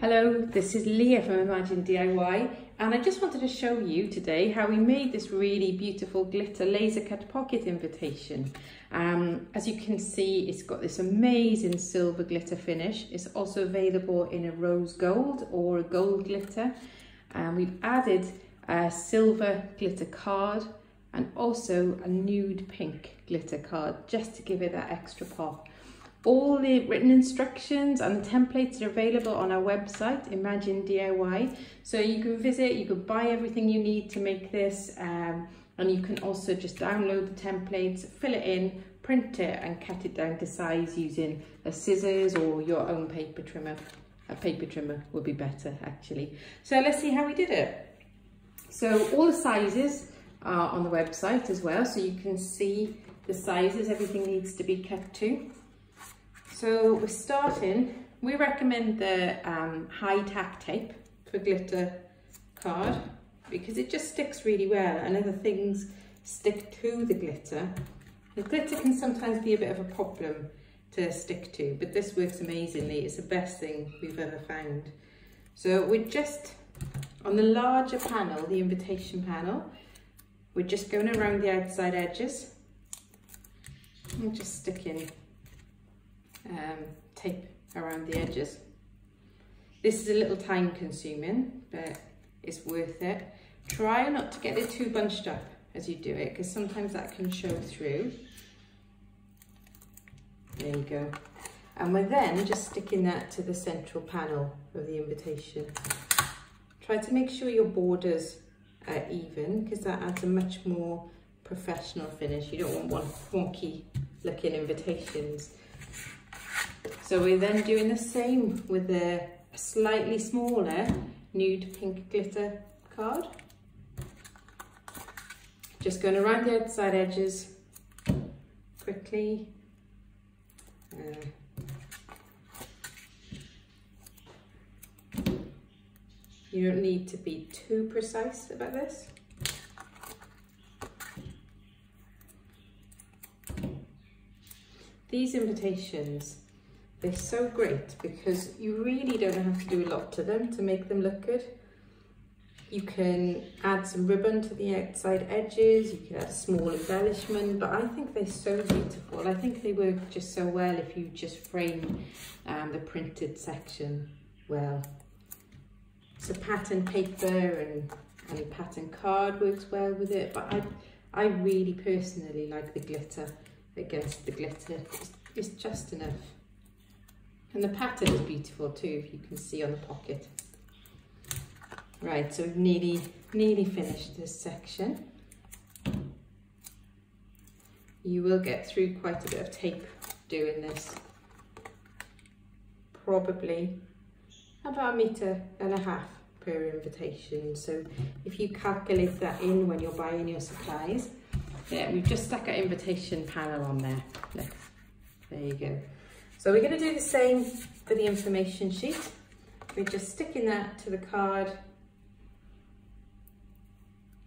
Hello, this is Leah from Imagine DIY, and I just wanted to show you today how we made this really beautiful glitter laser cut pocket invitation. As you can see, it's got this amazing silver glitter finish. It's also available in a rose gold or a gold glitter. And we've added a silver glitter card and also a nude pink glitter card just to give it that extra pop. All the written instructions and the templates are available on our website, Imagine DIY. So you can visit, you can buy everything you need to make this, and you can also just download the templates, fill it in, print it, and cut it down to size using a scissors or your own paper trimmer. A paper trimmer would be better, actually. So let's see how we did it. So all the sizes are on the website as well, so you can see the sizes everything needs to be cut to. So we're starting, we recommend the high tack tape for glitter card because it just sticks really well and other things stick to the glitter. The glitter can sometimes be a bit of a problem to stick to, but this works amazingly. It's the best thing we've ever found. So we're just, on the larger panel, the invitation panel, we're just going around the outside edges and just sticking tape around the edges. This is a little time consuming, but it's worth it. Try not to get it too bunched up as you do it, because sometimes that can show through. There you go. And we're then just sticking that to the central panel of the invitation. Try to make sure your borders are even, because that adds a much more professional finish. You don't want wonky looking invitations. So we're then doing the same with a slightly smaller nude pink glitter card. Just going around the outside edges quickly. You don't need to be too precise about this. These invitations, they're so great because you really don't have to do a lot to them to make them look good. You can add some ribbon to the outside edges, you can add a small embellishment, but I think they're so beautiful. I think they work just so well if you just frame the printed section well. So pattern paper and pattern card works well with it, but I really personally like the glitter against the glitter. It's just enough. And the pattern is beautiful too, if you can see on the pocket. Right, so we've nearly finished this section. You will get through quite a bit of tape doing this. Probably about 1.5 meters per invitation. So if you calculate that in when you're buying your supplies, yeah, we've just stuck our invitation panel on there. Look, there you go. So we're going to do the same for the information sheet. We're just sticking that to the card.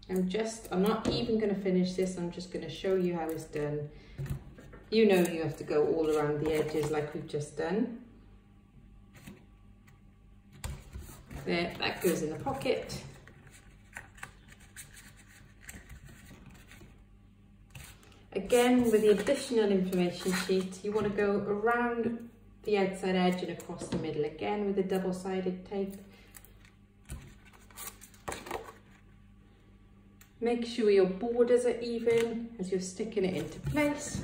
I'm not even going to finish this, I'm just going to show you how it's done. You know you have to go all around the edges like we've just done. There, that goes in the pocket. Again, with the additional information sheet, you want to go around the outside edge and across the middle again with a double-sided tape. Make sure your borders are even as you're sticking it into place.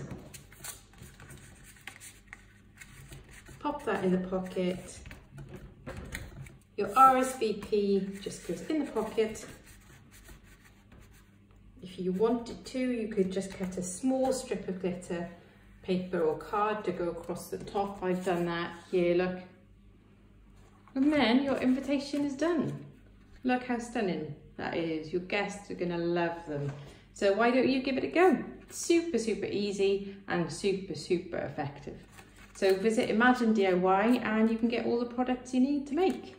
Pop that in the pocket. Your RSVP just goes in the pocket. If you wanted to, you could just cut a small strip of glitter paper or card to go across the top. I've done that here, look. And then your invitation is done. Look how stunning that is. Your guests are gonna love them. So why don't you give it a go? Super, super easy and super, super effective. So visit Imagine DIY and you can get all the products you need to make.